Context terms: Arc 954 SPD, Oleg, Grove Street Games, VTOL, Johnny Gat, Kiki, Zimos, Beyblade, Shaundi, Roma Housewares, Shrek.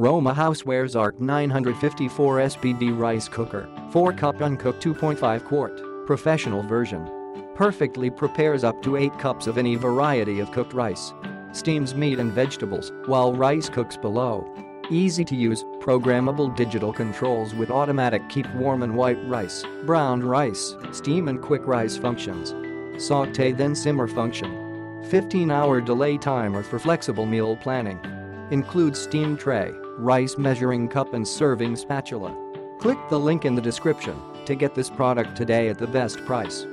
Roma Housewares Arc 954 SPD rice cooker, 4 cup uncooked 2.5 quart, professional version. Perfectly prepares up to 8 cups of any variety of cooked rice. Steams meat and vegetables while rice cooks below. Easy to use, programmable digital controls with automatic keep warm and white rice, browned rice, steam and quick rice functions. Sauté then simmer function. 15-hour delay timer for flexible meal planning. Includes steam tray, rice measuring cup and serving spatula. Click the link in the description to get this product today at the best price.